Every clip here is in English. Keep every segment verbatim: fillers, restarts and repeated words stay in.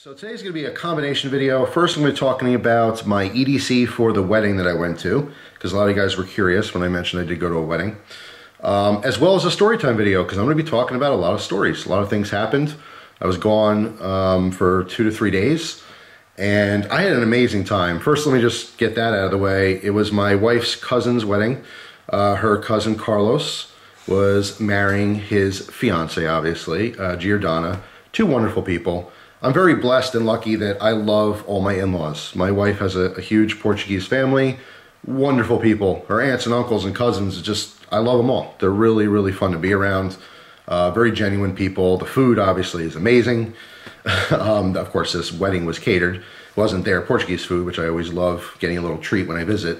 So today's going to be a combination video. First I'm going to be talking about my E D C for the wedding that I went to, because a lot of you guys were curious when I mentioned I did go to a wedding, um, as well as a story time video, because I'm going to be talking about a lot of stories. A lot of things happened. I was gone um, for two to three days, and I had an amazing time. First, let me just get that out of the way. It was my wife's cousin's wedding. Uh, her cousin Carlos was marrying his fiance, obviously, uh, Giordana. Two wonderful people. I'm very blessed and lucky that I love all my in-laws. My wife has a, a huge Portuguese family, wonderful people. Her aunts and uncles and cousins, just, I love them all. They're really, really fun to be around. Uh, very genuine people. The food, obviously, is amazing. um, of course, this wedding was catered. It wasn't their Portuguese food, which I always love getting a little treat when I visit.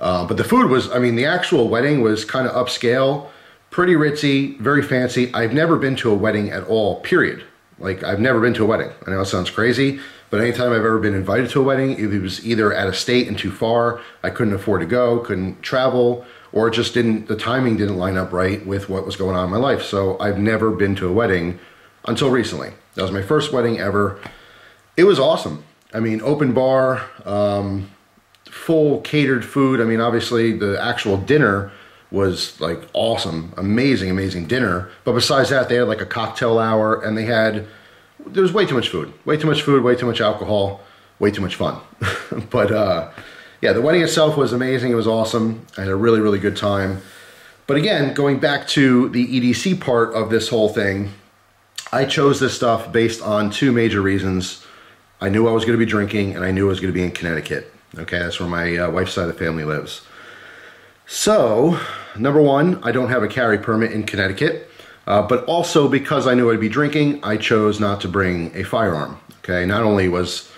Uh, but the food was, I mean, the actual wedding was kind of upscale, pretty ritzy, very fancy. I've never been to a wedding at all, period. Like, I've never been to a wedding. I know it sounds crazy, but anytime I've ever been invited to a wedding, it was either out of state and too far, I couldn't afford to go, couldn't travel, or just didn't, the timing didn't line up right with what was going on in my life. So I've never been to a wedding until recently. That was my first wedding ever. It was awesome. I mean, open bar, um, full catered food. I mean, obviously the actual dinner was like awesome, amazing, amazing dinner. But besides that, they had like a cocktail hour, and they had, there was way too much food, way too much food, way too much alcohol, way too much fun. But uh, yeah, the wedding itself was amazing. It was awesome. I had a really, really good time. But again, going back to the E D C part of this whole thing, I chose this stuff based on two major reasons. I knew I was going to be drinking, and I knew I was going to be in Connecticut. Okay, that's where my uh, wife's side of the family lives. So, number one, I don't have a carry permit in Connecticut, uh, but also because I knew I'd be drinking, I chose not to bring a firearm. Okay, not only was,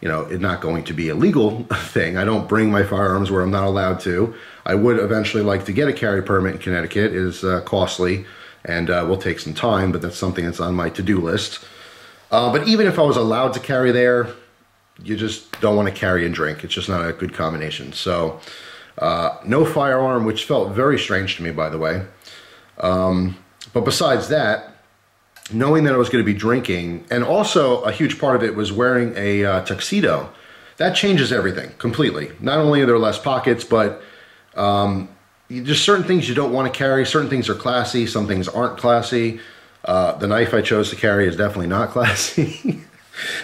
you know, it not going to be a legal thing, I don't bring my firearms where I'm not allowed to. I would eventually like to get a carry permit in Connecticut. It is uh, costly and uh, will take some time, but that's something that's on my to-do list. Uh, but even if I was allowed to carry there, you just don't want to carry and drink. It's just not a good combination. So. Uh, no firearm, which felt very strange to me, by the way. Um, but besides that, knowing that I was going to be drinking, and also a huge part of it was wearing a uh, tuxedo, that changes everything completely. Not only are there less pockets, but um, you, just certain things you don't want to carry. Certain things are classy, some things aren't classy. Uh, the knife I chose to carry is definitely not classy,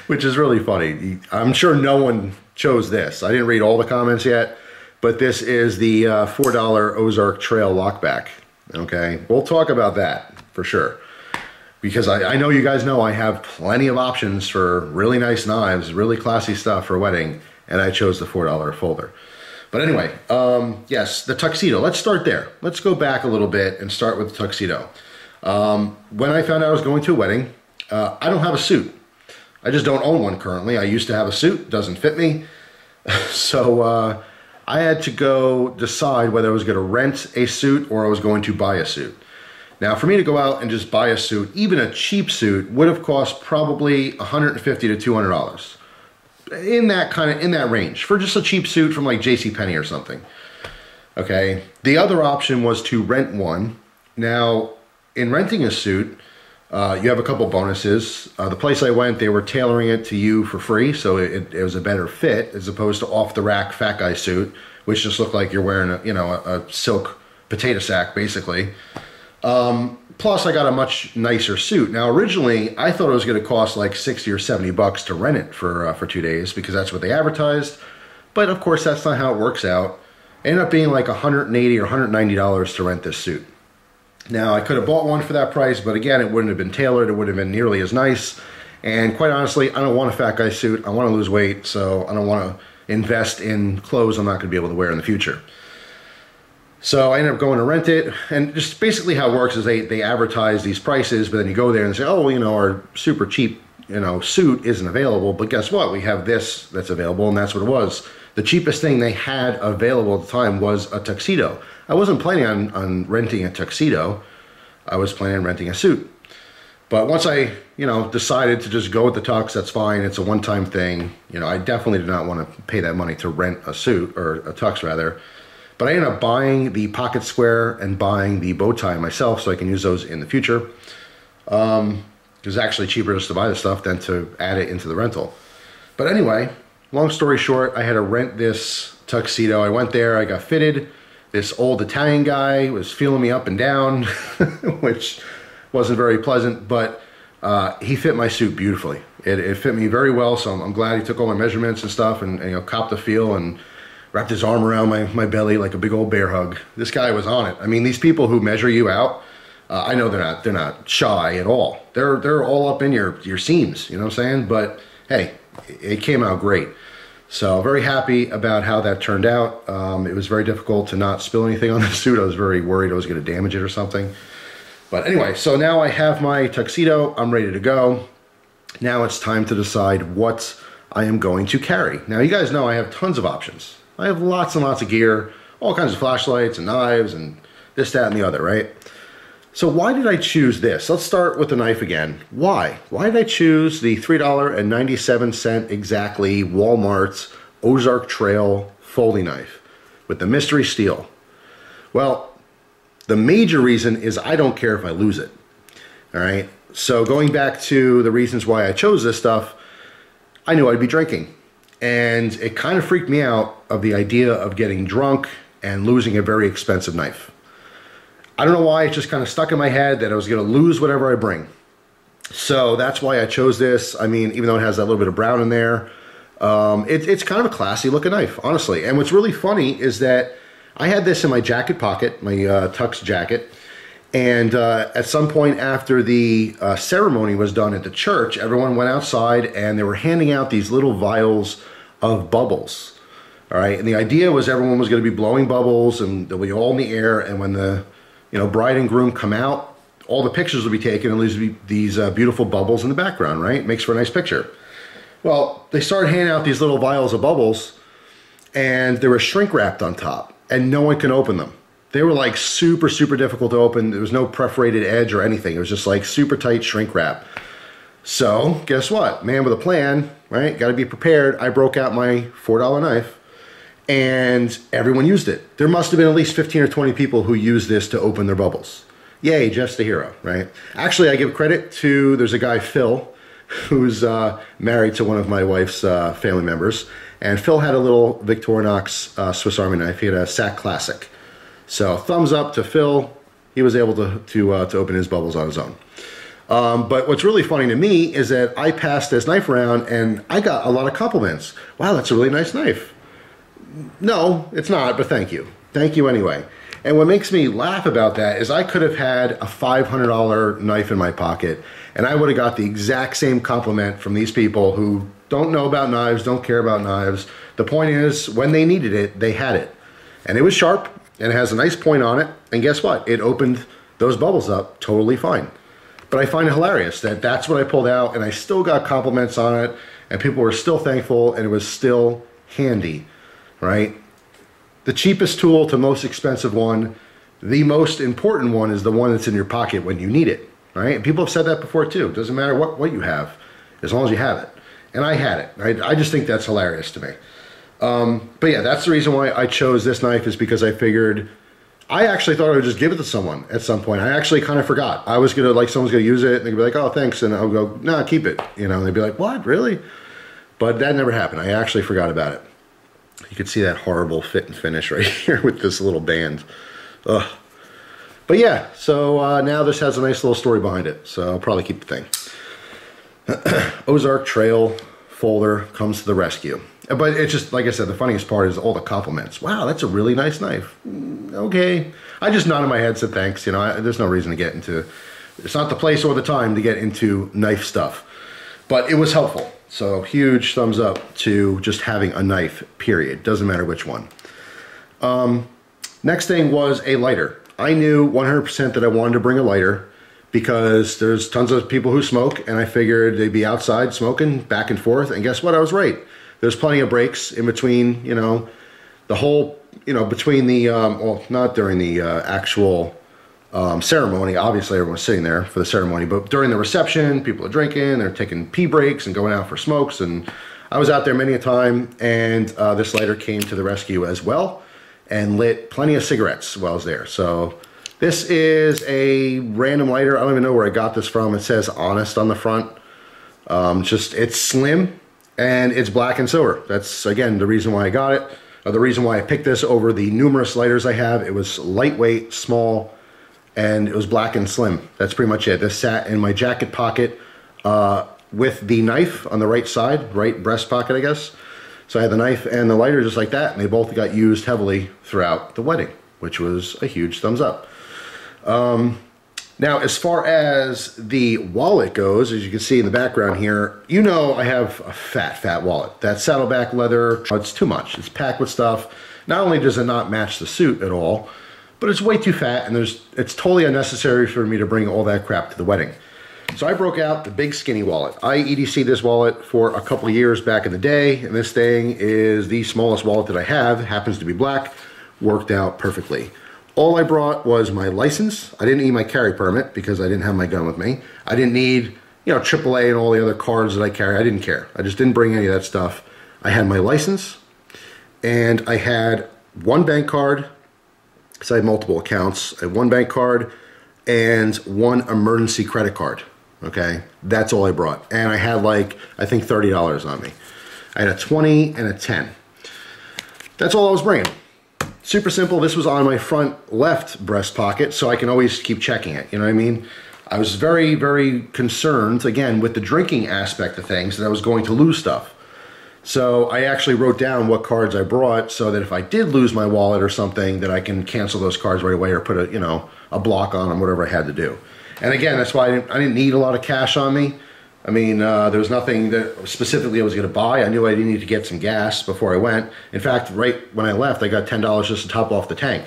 which is really funny. I'm sure no one chose this. I didn't read all the comments yet. But this is the uh, four dollar Ozark Trail lockback, okay? We'll talk about that for sure. Because I, I know you guys know I have plenty of options for really nice knives, really classy stuff for a wedding, and I chose the four dollar folder. But anyway, um, yes, the tuxedo. Let's start there. Let's go back a little bit and start with the tuxedo. Um, when I found out I was going to a wedding, uh, I don't have a suit. I just don't own one currently. I used to have a suit. Doesn't fit me. So... Uh, I had to go decide whether I was going to rent a suit or I was going to buy a suit. Now, for me to go out and just buy a suit, even a cheap suit, would have cost probably one hundred fifty to two hundred dollars. In that kind of, in that range, for just a cheap suit from like JCPenney or something. Okay, the other option was to rent one. Now, in renting a suit, uh, you have a couple bonuses. Uh, the place I went, they were tailoring it to you for free, so it, it was a better fit as opposed to off-the-rack fat guy suit, which just looked like you're wearing a, you know, a, a silk potato sack, basically. Um, plus, I got a much nicer suit. Now, originally, I thought it was going to cost like sixty or seventy bucks to rent it for, uh, for two days because that's what they advertised. But, of course, that's not how it works out. It ended up being like one hundred eighty or one hundred ninety dollars to rent this suit. Now, I could have bought one for that price, but again, it wouldn't have been tailored. It wouldn't have been nearly as nice. And quite honestly, I don't want a fat guy suit. I want to lose weight, so I don't want to invest in clothes I'm not going to be able to wear in the future. So I ended up going to rent it. And just basically how it works is they, they advertise these prices, but then you go there and say, oh, well, you know, our super cheap, you know, suit isn't available. But guess what? We have this that's available, and that's what it was. The cheapest thing they had available at the time was a tuxedo. I wasn't planning on, on renting a tuxedo. I was planning on renting a suit. But once I, you know, decided to just go with the tux, that's fine. It's a one-time thing. You know, I definitely did not want to pay that money to rent a suit, or a tux rather. But I ended up buying the pocket square and buying the bow tie myself so I can use those in the future. Um, It was actually cheaper just to buy the stuff than to add it into the rental. But anyway, long story short, I had to rent this tuxedo. I went there, I got fitted. This old Italian guy was feeling me up and down, which wasn't very pleasant, but uh, he fit my suit beautifully. It, it fit me very well, so I'm, I'm glad he took all my measurements and stuff and, and you know, copped the feel and wrapped his arm around my, my belly like a big old bear hug. This guy was on it. I mean, these people who measure you out, uh, I know they're not they're not shy at all. They're they're all up in your, your seams, you know what I'm saying? But hey, it came out great. So very happy about how that turned out. Um, it was very difficult to not spill anything on the suit. I was very worried I was gonna damage it or something. But anyway, so now I have my tuxedo, I'm ready to go. Now it's time to decide what I am going to carry. Now you guys know I have tons of options. I have lots and lots of gear, all kinds of flashlights and knives and this, that, and the other, right? So why did I choose this? Let's start with the knife again. Why? Why did I choose the three ninety-seven exactly Walmart's Ozark Trail folding knife with the mystery steel? Well, the major reason is I don't care if I lose it, all right? So going back to the reasons why I chose this stuff, I knew I'd be drinking. And it kind of freaked me out of the idea of getting drunk and losing a very expensive knife. I don't know why, it just kind of stuck in my head that I was going to lose whatever I bring. So that's why I chose this. I mean, even though it has that little bit of brown in there, um, it, it's kind of a classy looking knife, honestly. And what's really funny is that I had this in my jacket pocket, my uh, tux jacket. And uh, at some point after the uh, ceremony was done at the church, everyone went outside and they were handing out these little vials of bubbles, all right? And the idea was everyone was gonna be blowing bubbles and they'll be all in the air, and when the you know bride and groom come out, all the pictures will be taken and there'll be these uh, beautiful bubbles in the background, right? Makes for a nice picture. Well, they started handing out these little vials of bubbles and they were shrink wrapped on top and no one can open them. They were like super, super difficult to open. There was no perforated edge or anything. It was just like super tight shrink wrap. So guess what? Man with a plan, right? Got to be prepared. I broke out my four dollar knife and everyone used it. There must have been at least fifteen or twenty people who used this to open their bubbles. Yay, Jeff's the hero, right? Actually, I give credit to, there's a guy, Phil, who's uh, married to one of my wife's uh, family members. And Phil had a little Victorinox uh, Swiss Army knife. He had a S A C Classic. So thumbs up to Phil. He was able to, to, uh, to open his bubbles on his own. Um, but what's really funny to me is that I passed this knife around and I got a lot of compliments. Wow, that's a really nice knife. No, it's not, but thank you. Thank you anyway. And what makes me laugh about that is I could have had a five hundred dollar knife in my pocket and I would have got the exact same compliment from these people who don't know about knives, don't care about knives. The point is, when they needed it, they had it. And it was sharp. And it has a nice point on it, and guess what? It opened those bubbles up totally fine. But I find it hilarious that that's what I pulled out, and I still got compliments on it, and people were still thankful, and it was still handy, right? The cheapest tool to most expensive one, the most important one is the one that's in your pocket when you need it, right? And people have said that before too. It doesn't matter what, what you have, as long as you have it. And I had it. I, I just think that's hilarious to me. Um, but yeah, that's the reason why I chose this knife, is because I figured, I actually thought I would just give it to someone at some point. I actually kind of forgot. I was going to, like, someone's going to use it, and they'd be like, oh, thanks, and I'll go, nah, keep it. You know, and they'd be like, what, really? But that never happened. I actually forgot about it. You can see that horrible fit and finish right here with this little band. Ugh. But yeah, so uh, now this has a nice little story behind it, so I'll probably keep the thing. Ozark Trail folder comes to the rescue. But it's just, like I said, the funniest part is all the compliments. Wow, that's a really nice knife. Okay. I just nodded my head, said thanks. You know, I, there's no reason to get into, it's not the place or the time to get into knife stuff. But it was helpful. So huge thumbs up to just having a knife, period. Doesn't matter which one. Um, next thing was a lighter. I knew one hundred percent that I wanted to bring a lighter because there's tons of people who smoke, and I figured they'd be outside smoking back and forth. And guess what? I was right. There's plenty of breaks in between, you know, the whole, you know, between the, um, well, not during the uh, actual um, ceremony. Obviously, everyone's sitting there for the ceremony, but during the reception, people are drinking, they're taking pee breaks and going out for smokes. And I was out there many a time, and uh, this lighter came to the rescue as well and lit plenty of cigarettes while I was there. So This is a random lighter. I don't even know where I got this from. It says Honest on the front. Um, just, it's slim and it's black and silver. That's, again, the reason why I got it. Uh, the reason why I picked this over the numerous lighters I have. It was lightweight, small, and it was black and slim. That's pretty much it. This sat in my jacket pocket uh, with the knife on the right side, right breast pocket, I guess. So I had the knife and the lighter just like that, and they both got used heavily throughout the wedding, which was a huge thumbs up. Um, now, as far as the wallet goes, as you can see in the background here, you know I have a fat, fat wallet. That Saddleback leather, it's too much. It's packed with stuff. Not only does it not match the suit at all, but it's way too fat, and there's it's totally unnecessary for me to bring all that crap to the wedding. So I broke out the big skinny wallet. I E D C'd this wallet for a couple of years back in the day, and this thing is the smallest wallet that I have. It happens to be black. Worked out perfectly. All I brought was my license. I didn't need my carry permit because I didn't have my gun with me. I didn't need, you know, triple A and all the other cards that I carry. I didn't care. I just didn't bring any of that stuff. I had my license, and I had one bank card, because I had multiple accounts. I had one bank card and one emergency credit card, okay? That's all I brought. And I had, like, I think thirty dollars on me. I had a twenty and a ten. That's all I was bringing. Super simple. This was on my front left breast pocket, so I can always keep checking it, you know what I mean? I was very, very concerned, again, with the drinking aspect of things, that I was going to lose stuff. So I actually wrote down what cards I brought so that if I did lose my wallet or something, that I can cancel those cards right away or put a, you know, a block on them, whatever I had to do. And again, that's why I didn't, I didn't need a lot of cash on me. I mean, uh, there was nothing that specifically I was going to buy. I knew I didn't need to get some gas before I went. In fact, right when I left, I got ten dollars just to top off the tank.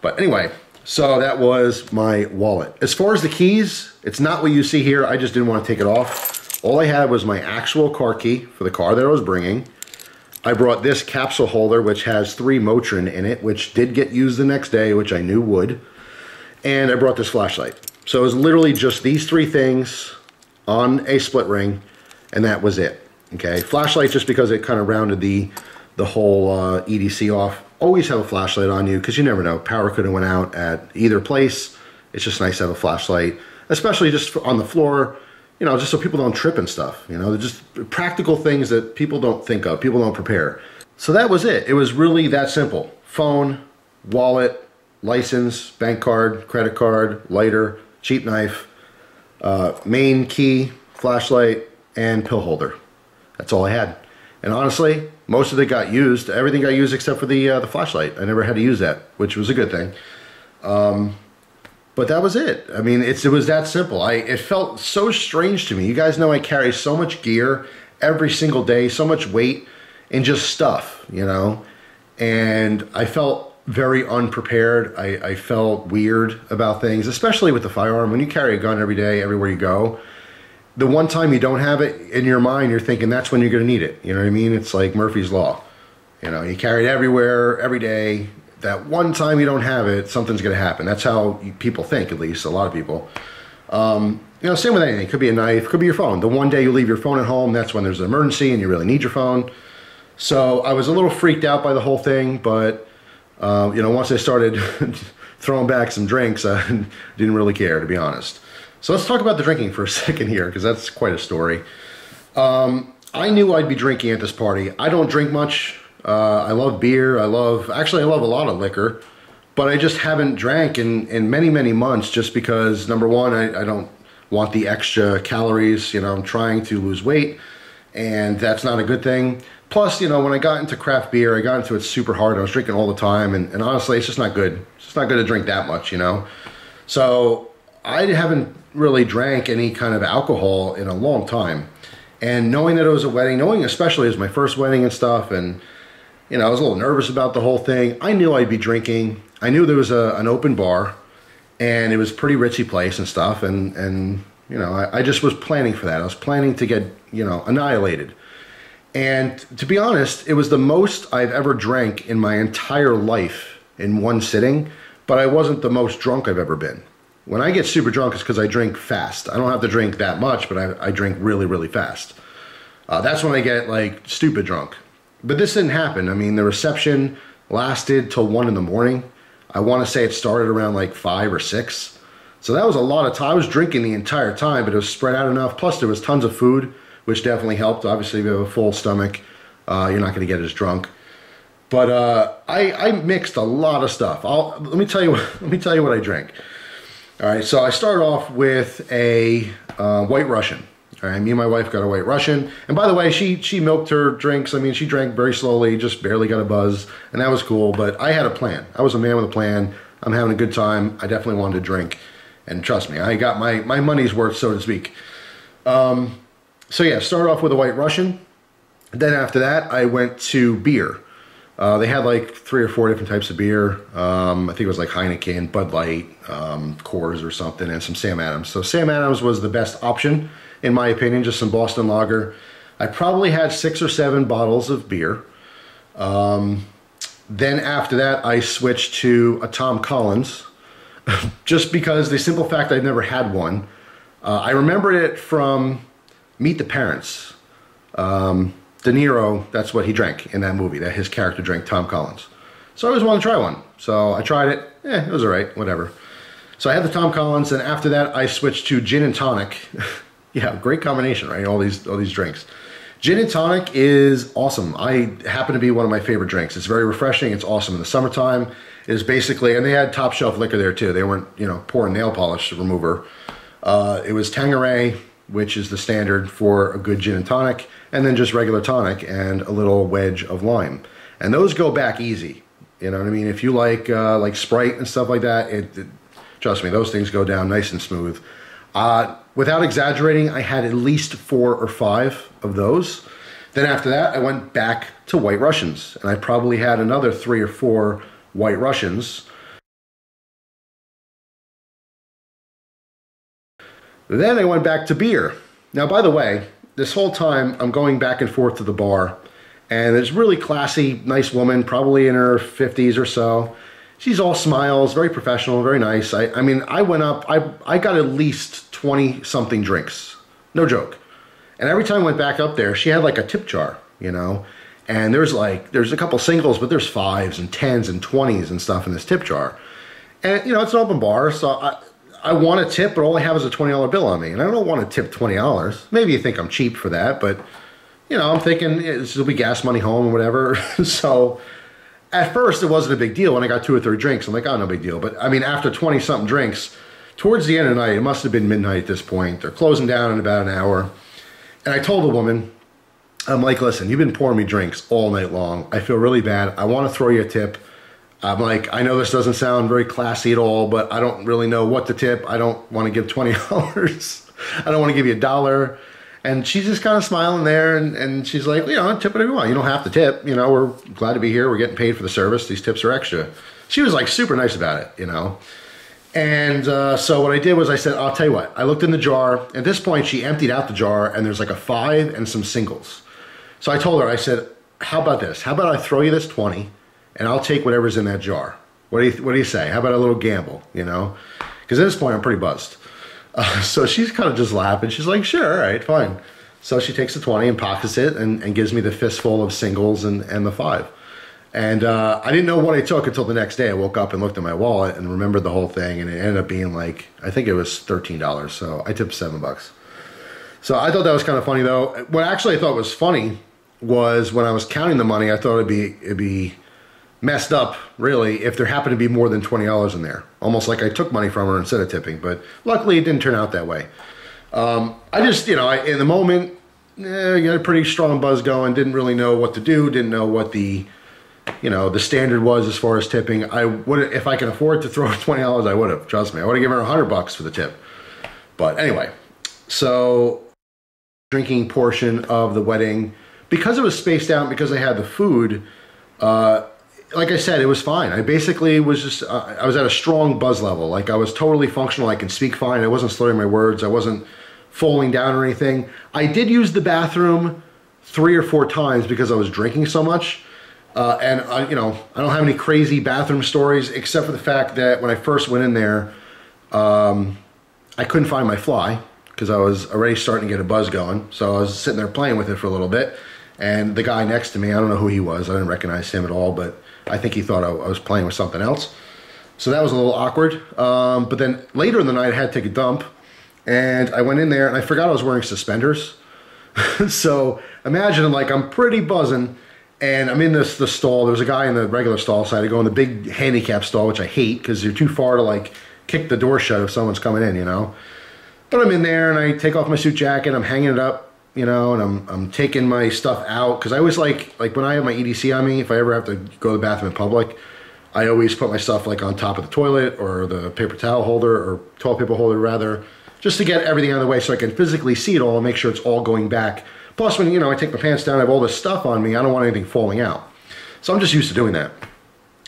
But anyway, so that was my wallet. As far as the keys, it's not what you see here. I just didn't want to take it off. All I had was my actual car key for the car that I was bringing. I brought this capsule holder, which has three Motrin in it, which did get used the next day, which I knew would. And I brought this flashlight. So it was literally just these three things on a split ring, and that was it. Okay, flashlight just because it kind of rounded the the whole uh, E D C off. Always have a flashlight on you because you never know. Power could have went out at either place. It's just nice to have a flashlight, especially just on the floor, you know, just so people don't trip and stuff. You know, they're just practical things that people don't think of, people don't prepare. So that was it. It was really that simple. Phone, wallet, license, bank card, credit card, lighter, cheap knife, Uh, main key, flashlight, and pill holder. That's all I had. And honestly, most of it got used. Everything got used except for the uh, the flashlight. I never had to use that, which was a good thing. Um, but that was it. I mean, it's, it was that simple. I it felt so strange to me. You guys know I carry so much gear every single day, so much weight, and just stuff, you know? And I felt very unprepared. I, I felt weird about things, especially with the firearm. When you carry a gun every day, everywhere you go, the one time you don't have it, in your mind, you're thinking that's when you're going to need it. You know what I mean? It's like Murphy's Law. You know, you carry it everywhere, every day. That one time you don't have it, something's going to happen. That's how people think, at least, a lot of people. Um, you know, same with anything. It could be a knife, could be your phone. The one day you leave your phone at home, that's when there's an emergency and you really need your phone. So I was a little freaked out by the whole thing, but Uh, you know, once I started throwing back some drinks, I didn't really care, to be honest. So let's talk about the drinking for a second here, because that's quite a story. Um, I knew I'd be drinking at this party. I don't drink much. Uh, I love beer. I love, actually, I love a lot of liquor, but I just haven't drank in, in many, many months just because, number one, I, I don't want the extra calories. You know, I'm trying to lose weight, and that's not a good thing. Plus, you know, when I got into craft beer, I got into it super hard. I was drinking all the time, and, and honestly, it's just not good. It's just not good to drink that much, you know? So I haven't really drank any kind of alcohol in a long time. And knowing that it was a wedding, knowing especially it was my first wedding and stuff, and, you know, I was a little nervous about the whole thing. I knew I'd be drinking. I knew there was a, an open bar, and it was a pretty ritzy place and stuff, and, and you know, I, I just was planning for that. I was planning to get, you know, annihilated. And to be honest, it was the most I've ever drank in my entire life in one sitting, but I wasn't the most drunk I've ever been. When I get super drunk, it's because I drink fast. I don't have to drink that much, but I, I drink really, really fast. Uh, that's when I get, like, stupid drunk. But this didn't happen. I mean, the reception lasted till one in the morning. I want to say it started around like five or six. So that was a lot of time. I was drinking the entire time, but it was spread out enough. Plus there was tons of food, which definitely helped. Obviously, if you have a full stomach, uh, you're not going to get as drunk. But uh, I, I mixed a lot of stuff. I'll, let me tell you. Let me tell you what I drank. All right, so I started off with a uh, White Russian. All right, me and my wife got a White Russian, and by the way, she she milked her drinks. I mean, she drank very slowly, just barely got a buzz, and that was cool. But I had a plan. I was a man with a plan. I'm having a good time. I definitely wanted to drink, and trust me, I got my my money's worth, so to speak. Um, so yeah, started off with a White Russian. Then after that, I went to beer. Uh, they had like three or four different types of beer. Um, I think it was like Heineken, Bud Light, um, Coors or something, and some Sam Adams. So Sam Adams was the best option, in my opinion, just some Boston lager. I probably had six or seven bottles of beer. Um, then after that, I switched to a Tom Collins, just because the simple fact I'd never had one. Uh, I remembered it from Meet the Parents. Um, De Niro, that's what he drank in that movie, that his character drank, Tom Collins. So I always wanted to try one. So I tried it. Eh, it was all right, whatever. So I had the Tom Collins, and after that I switched to gin and tonic. Yeah, great combination, right? All these all these drinks. Gin and tonic is awesome. I happen to be one of my favorite drinks. It's very refreshing. It's awesome in the summertime. It is basically, and they had top shelf liquor there too. They weren't, you know, pouring nail polish remover. Uh, it was Tanqueray, which is the standard for a good gin and tonic, and then just regular tonic and a little wedge of lime. And those go back easy. You know what I mean? If you like uh, like Sprite and stuff like that, it, it, trust me, those things go down nice and smooth. Uh, without exaggerating, I had at least four or five of those. Then after that, I went back to White Russians, and I probably had another three or four White Russians. Then I went back to beer. Now, by the way, this whole time I'm going back and forth to the bar, and there's really classy, nice woman, probably in her fifties or so. She's all smiles, very professional, very nice. I, I mean, I went up, I, I got at least twenty something drinks, no joke. And every time I went back up there, she had like a tip jar, you know, and there's like, there's a couple singles, but there's fives and tens and twenties and stuff in this tip jar. And, you know, it's an open bar, so I, I want a tip, but all I have is a twenty dollar bill on me, and I don't want to tip twenty dollars. Maybe you think I'm cheap for that, but, you know, I'm thinking this will be gas money home or whatever. So at first, it wasn't a big deal. When I got two or three drinks, I'm like, oh, no big deal. But, I mean, after twenty-something drinks, towards the end of the night, it must have been midnight at this point. They're closing down in about an hour. And I told the woman, I'm like, listen, you've been pouring me drinks all night long. I feel really bad. I want to throw you a tip. I'm like, I know this doesn't sound very classy at all, but I don't really know what to tip. I don't want to give twenty dollars. I don't want to give you a dollar. And she's just kind of smiling there, and, and she's like, you know, tip whatever you want. You don't have to tip. You know, we're glad to be here. We're getting paid for the service. These tips are extra. She was like super nice about it, you know. And uh, so what I did was I said, I'll tell you what. I looked in the jar. At this point, she emptied out the jar, and there's like a five and some singles. So I told her, I said, how about this? How about I throw you this twenty? And I'll take whatever's in that jar. What do you, what do you say? How about a little gamble, you know? Because at this point, I'm pretty buzzed. Uh, so she's kind of just laughing. She's like, sure, all right, fine. So she takes the twenty and pockets it and, and gives me the fistful of singles and, and the five. And uh, I didn't know what I took until the next day. I woke up and looked at my wallet and remembered the whole thing. And it ended up being like, I think it was thirteen dollars. So I tipped seven bucks. So I thought that was kind of funny, though. What actually I thought was funny was when I was counting the money, I thought it'd be it'd be... messed up, really, if there happened to be more than twenty dollars in there. Almost like I took money from her instead of tipping, but luckily it didn't turn out that way. Um, I just, you know, I, in the moment, eh, got a pretty strong buzz going, didn't really know what to do, didn't know what the, you know, the standard was as far as tipping. I would, if I can afford to throw twenty dollars, I would have, trust me. I would have given her a hundred bucks for the tip. But anyway, so drinking portion of the wedding, because it was spaced out, because I had the food, uh, like I said, it was fine. I basically was just, uh, I was at a strong buzz level. Like I was totally functional. I can speak fine. I wasn't slurring my words. I wasn't falling down or anything. I did use the bathroom three or four times because I was drinking so much. Uh, and I, you know, I don't have any crazy bathroom stories except for the fact that when I first went in there, um, I couldn't find my fly because I was already starting to get a buzz going. So I was sitting there playing with it for a little bit. And the guy next to me, I don't know who he was. I didn't recognize him at all, but I think he thought I was playing with something else. So that was a little awkward. Um, but then later in the night, I had to take a dump. And I went in there, and I forgot I was wearing suspenders. So imagine, like, I'm pretty buzzing. And I'm in this the stall. There's a guy in the regular stall, so I had to go in the big handicap stall, which I hate because you're too far to, like, kick the door shut if someone's coming in, you know. But I'm in there, and I take off my suit jacket. I'm hanging it up, you know, and I'm, I'm taking my stuff out. Because I always, like, like, when I have my E D C on me, if I ever have to go to the bathroom in public, I always put my stuff, like, on top of the toilet or the paper towel holder or toilet paper holder, rather, just to get everything out of the way so I can physically see it all and make sure it's all going back. Plus, when, you know, I take my pants down, I have all this stuff on me, I don't want anything falling out. So I'm just used to doing that.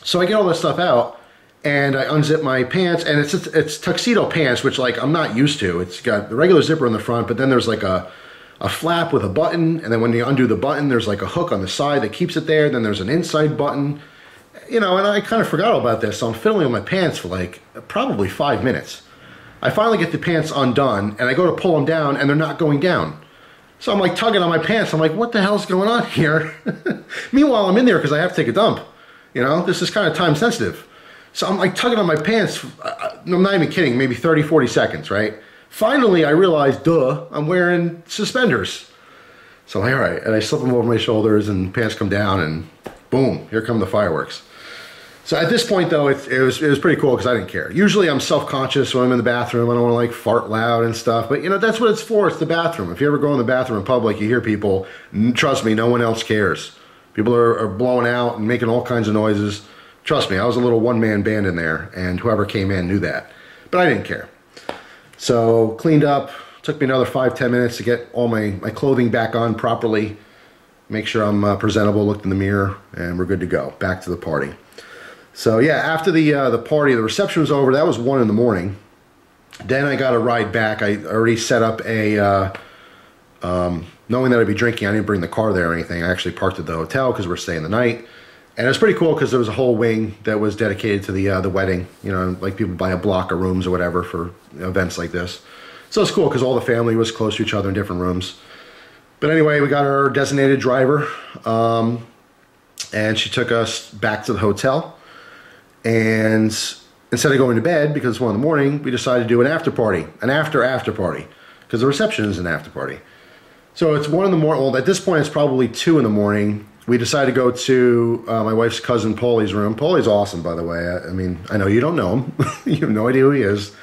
So I get all this stuff out, and I unzip my pants, and it's, it's, it's tuxedo pants, which, like, I'm not used to. It's got the regular zipper in the front, but then there's, like, a, a flap with a button, and then when you undo the button, there's, like, a hook on the side that keeps it there, then there's an inside button. You know, and I kind of forgot all about this, so I'm fiddling with my pants for, like, probably five minutes. I finally get the pants undone, and I go to pull them down, and they're not going down. So I'm like tugging on my pants. I'm like, what the hell's going on here? Meanwhile, I'm in there because I have to take a dump. You know, this is kind of time sensitive. So I'm like tugging on my pants. I'm not even kidding, maybe thirty, forty seconds, right? Finally, I realize, duh, I'm wearing suspenders. So I'm like, all right. And I slip them over my shoulders, and pants come down, and boom, here come the fireworks. So at this point, though, it, it, was, it was pretty cool because I didn't care. Usually I'm self-conscious when I'm in the bathroom. I don't want to, like, fart loud and stuff. But, you know, that's what it's for. It's the bathroom. If you ever go in the bathroom in public, you hear people. Trust me, no one else cares. People are, are blowing out and making all kinds of noises. Trust me, I was a little one-man band in there, and whoever came in knew that. But I didn't care. So cleaned up. Took me another five, ten minutes to get all my, my clothing back on properly, make sure I'm uh, presentable, looked in the mirror, and we're good to go. Back to the party. So yeah, after the uh, the party, the reception was over. That was one in the morning. Then I got a ride back. I already set up a, uh, um, knowing that I'd be drinking, I didn't bring the car there or anything. I actually parked at the hotel because we're staying the night. And it was pretty cool because there was a whole wing that was dedicated to the uh, the wedding. You know, like people buy a block of rooms or whatever for events like this. So it's cool because all the family was close to each other in different rooms. But anyway, we got our designated driver, um, and she took us back to the hotel. And instead of going to bed, because it's one in the morning, we decided to do an after party, an after after party, because the reception is an after party. So it's one in the morning. Well, at this point, it's probably two in the morning. We decided to go to uh, my wife's cousin Paulie's room. Paulie's awesome, by the way. I, I mean, I know you don't know him. You have no idea who he is,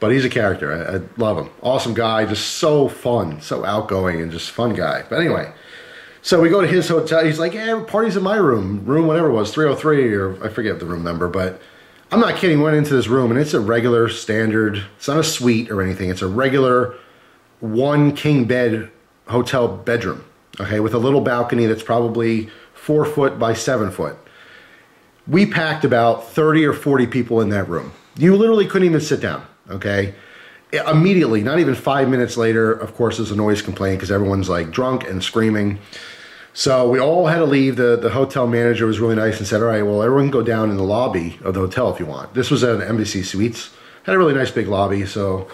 but he's a character. I, I love him. Awesome guy, just so fun, so outgoing, and just fun guy. But anyway. So we go to his hotel. He's like, yeah, party's in my room. Room whatever it was, three oh three, or I forget the room number, but I'm not kidding. We went into this room, and it's a regular standard. It's not a suite or anything. It's a regular one king bed hotel bedroom, okay, with a little balcony that's probably four foot by seven foot. We packed about thirty or forty people in that room. You literally couldn't even sit down, okay? Immediately, not even five minutes later, of course, there's a noise complaint because everyone's, like, drunk and screaming. So we all had to leave. The, the hotel manager was really nice and said, all right, well, everyone go down in the lobby of the hotel if you want. This was at an Embassy Suites. Had a really nice big lobby. So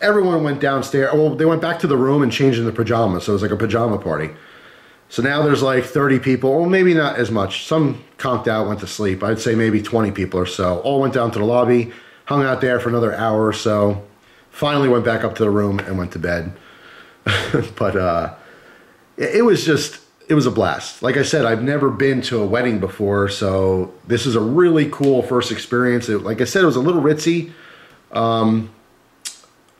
everyone went downstairs. Well, they went back to the room and changed into pajamas. So it was like a pajama party. So now there's like thirty people. Well, maybe not as much. Some conked out, went to sleep. I'd say maybe twenty people or so. All went down to the lobby, hung out there for another hour or so. Finally went back up to the room and went to bed. But uh, it, it was just... It was a blast. Like I said, I've never been to a wedding before, so this is a really cool first experience. It, like I said, it was a little ritzy. Um,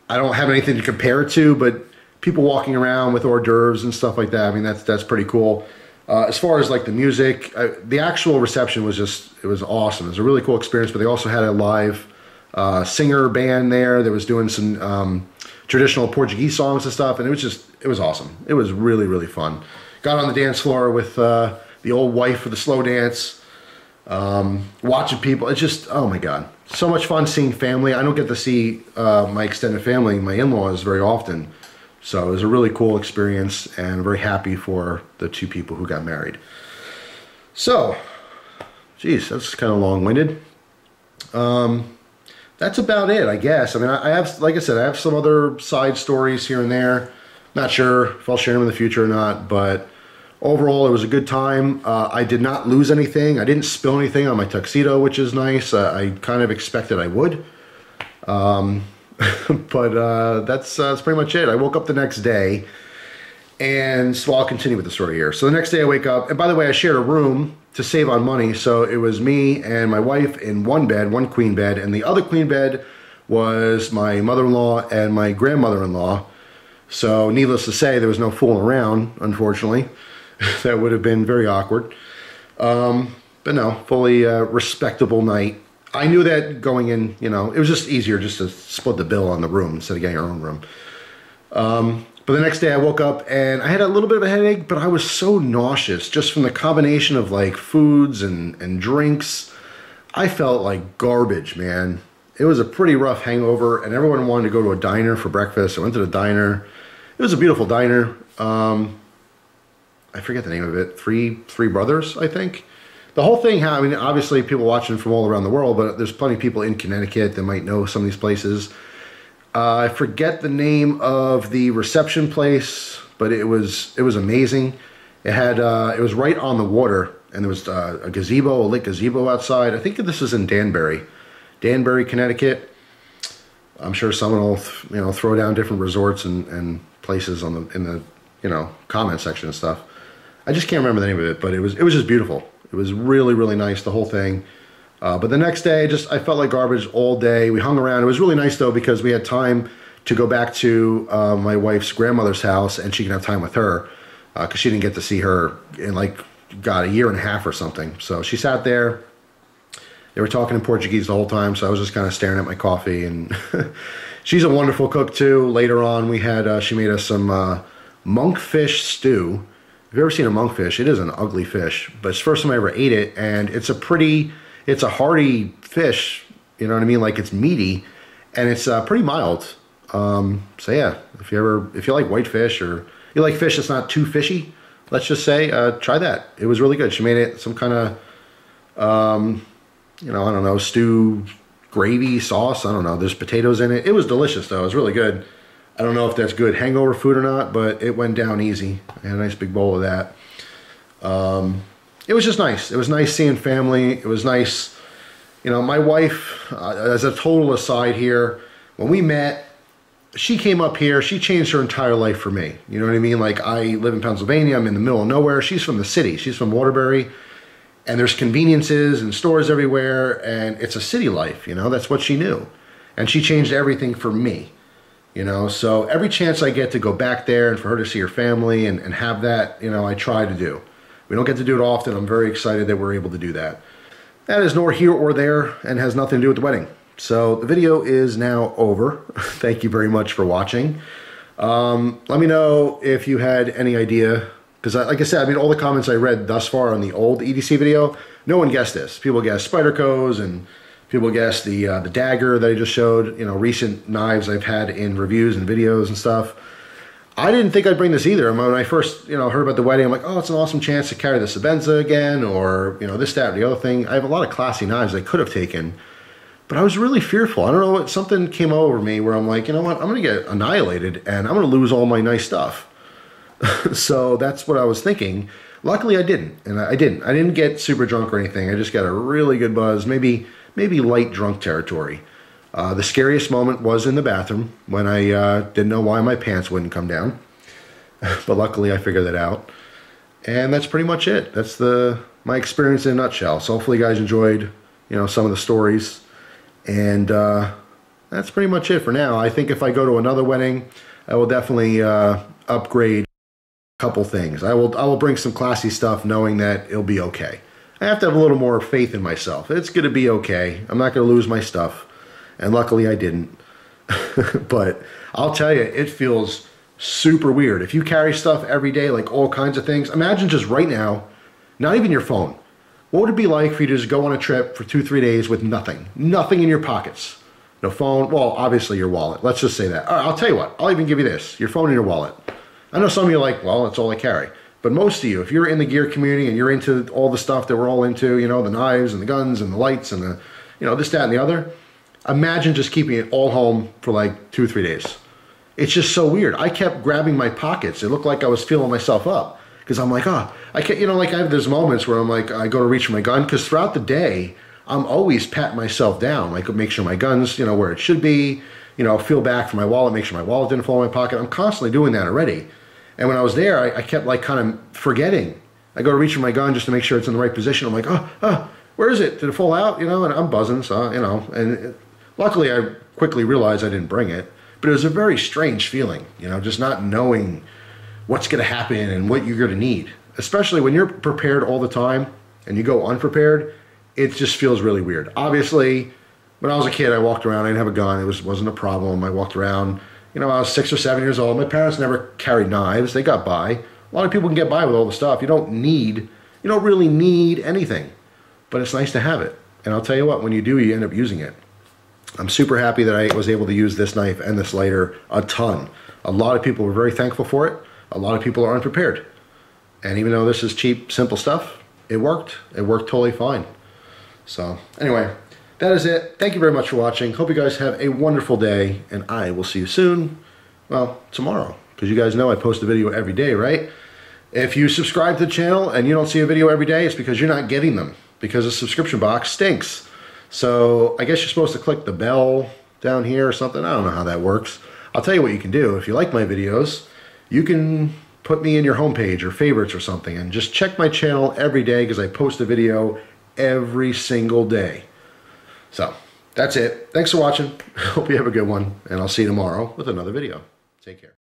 I don't have anything to compare it to, but people walking around with hors d'oeuvres and stuff like that, I mean, that's that's pretty cool. Uh, as far as like the music, I, the actual reception was just, it was awesome. It was a really cool experience, but they also had a live uh, singer band there that was doing some um, traditional Portuguese songs and stuff, and it was just, it was awesome. It was really, really fun. Got on the dance floor with uh, the old wife for the slow dance, um, watching people. It's just, oh my God, so much fun seeing family. I don't get to see uh, my extended family, my in-laws, very often. So it was a really cool experience, and very happy for the two people who got married. So, geez, that's kind of long-winded. Um, that's about it, I guess. I mean, I have, like I said, I have some other side stories here and there. Not sure if I'll share them in the future or not, but Overall, it was a good time. Uh, I did not lose anything. I didn't spill anything on my tuxedo, which is nice. Uh, I kind of expected I would. Um, but uh, that's, uh, that's pretty much it. I woke up the next day, and so I'll continue with the story here. So the next day I wake up, and by the way, I shared a room to save on money. So it was me and my wife in one bed, one queen bed, and the other queen bed was my mother-in-law and my grandmother-in-law. So needless to say, there was no fooling around, unfortunately. That would have been very awkward. Um, but no, fully uh, respectable night. I knew that going in, you know, it was just easier just to split the bill on the room instead of getting our own room. Um, but the next day I woke up and I had a little bit of a headache, but I was so nauseous just from the combination of like foods and, and drinks. I felt like garbage, man. It was a pretty rough hangover, and everyone wanted to go to a diner for breakfast. I went to the diner. It was a beautiful diner. Um, I forget the name of it. Three Three Brothers, I think. The whole thing, I mean, obviously people watching from all around the world, but there's plenty of people in Connecticut that might know some of these places. Uh, I forget the name of the reception place, but it was it was amazing. It had uh, it was right on the water, and there was uh, a gazebo, a lit gazebo outside. I think this is in Danbury, Danbury, Connecticut. I'm sure someone will you know throw down different resorts and, and places on the in the you know comment section and stuff. I just can't remember the name of it, but it was it was just beautiful. It was really, really nice, the whole thing. Uh, but the next day, just I felt like garbage all day. We hung around. It was really nice, though, because we had time to go back to uh, my wife's grandmother's house, and she can have time with her because uh, she didn't get to see her in, like, God, a year and a half or something. So she sat there. They were talking in Portuguese the whole time, so I was just kind of staring at my coffee. And she's a wonderful cook, too. Later on, we had uh, she made us some uh, monkfish stew. If you've ever seen a monkfish, it is an ugly fish, but it's the first time I ever ate it, and it's a pretty, it's a hearty fish, you know what I mean? Like, it's meaty, and it's uh, pretty mild. Um, so yeah, if you ever, if you like white fish, or you like fish that's not too fishy, let's just say, uh, try that. It was really good. She made it some kind of, um, you know, I don't know, stew, gravy, sauce, I don't know, there's potatoes in it. It was delicious, though. It was really good. I don't know if that's good hangover food or not, but it went down easy. I had a nice big bowl of that. Um, it was just nice. It was nice seeing family. It was nice. You know, my wife, uh, as a total aside here, when we met, she came up here. She changed her entire life for me. You know what I mean? Like, I live in Pennsylvania. I'm in the middle of nowhere. She's from the city. She's from Waterbury. And there's conveniences and stores everywhere. And it's a city life, you know? That's what she knew. And she changed everything for me. You know, so every chance I get to go back there and for her to see her family and, and have that, you know, I try to do. We don't get to do it often. I'm very excited that we're able to do that. That is nor here or there and has nothing to do with the wedding. So the video is now over. Thank you very much for watching. Um, let me know if you had any idea, because I, like I said, I mean, all the comments I read thus far on the old E D C video, no one guessed this. People guessed Spydercos and people guess the uh, the dagger that I just showed, you know, recent knives I've had in reviews and videos and stuff. I didn't think I'd bring this either. When I first, you know, heard about the wedding, I'm like, oh, it's an awesome chance to carry the Sebenza again, or, you know, this, that, or the other thing. I have a lot of classy knives I could have taken, but I was really fearful. I don't know, what something came over me where I'm like, you know what, I'm going to get annihilated, and I'm going to lose all my nice stuff. So that's what I was thinking. Luckily, I didn't, and I didn't. I didn't get super drunk or anything. I just got a really good buzz, maybe... maybe light drunk territory. Uh, the scariest moment was in the bathroom when I uh, didn't know why my pants wouldn't come down. But luckily I figured that out. And that's pretty much it. That's the my experience in a nutshell. So hopefully you guys enjoyed, you know, some of the stories. And uh, that's pretty much it for now. I think if I go to another wedding, I will definitely uh, upgrade a couple things. I will, I will bring some classy stuff knowing that it'll be okay. I have to have a little more faith in myself. It's going to be okay. I'm not going to lose my stuff. And luckily I didn't. But I'll tell you, it feels super weird. If you carry stuff every day, like all kinds of things, imagine just right now, not even your phone. What would it be like for you to just go on a trip for two, three days with nothing? Nothing in your pockets. No phone. Well, obviously your wallet. Let's just say that. All right, I'll tell you what. I'll even give you this. Your phone and your wallet. I know some of you are like, well, that's all I carry. But most of you, if you're in the gear community and you're into all the stuff that we're all into, you know, the knives and the guns and the lights and the, you know, this, that, and the other, imagine just keeping it all home for like two, three days. It's just so weird. I kept grabbing my pockets. It looked like I was feeling myself up because I'm like, oh, I can't, you know, like I have those moments where I'm like, I go to reach for my gun, because throughout the day, I'm always patting myself down, like make sure my gun's, you know, where it should be, you know, feel back for my wallet, make sure my wallet didn't fall in my pocket. I'm constantly doing that already. And when I was there, I, I kept like kind of forgetting. I go to reach for my gun just to make sure it's in the right position. I'm like, oh, oh, where is it? Did it fall out? You know, and I'm buzzing, so, you know, and it, luckily I quickly realized I didn't bring it. But it was a very strange feeling, you know, just not knowing what's going to happen and what you're going to need, especially when you're prepared all the time and you go unprepared. It just feels really weird. Obviously, when I was a kid, I walked around. I didn't have a gun. It was, wasn't a problem. I walked around. You know, I was six or seven years old. My parents never carried knives. They got by. A lot of people can get by with all the stuff. You don't need, you don't really need anything. But it's nice to have it. And I'll tell you what, when you do, you end up using it. I'm super happy that I was able to use this knife and this lighter a ton. A lot of people were very thankful for it. A lot of people are unprepared. And even though this is cheap, simple stuff, it worked. It worked totally fine. So anyway, that is it. Thank you very much for watching. Hope you guys have a wonderful day, and I will see you soon. Well, tomorrow, because you guys know I post a video every day, right? If you subscribe to the channel and you don't see a video every day, it's because you're not getting them, because the subscription box stinks. So I guess you're supposed to click the bell down here or something. I don't know how that works. I'll tell you what you can do. If you like my videos, you can put me in your homepage or favorites or something, and just check my channel every day, because I post a video every single day. So that's it. Thanks for watching. Hope you have a good one, and I'll see you tomorrow with another video. Take care.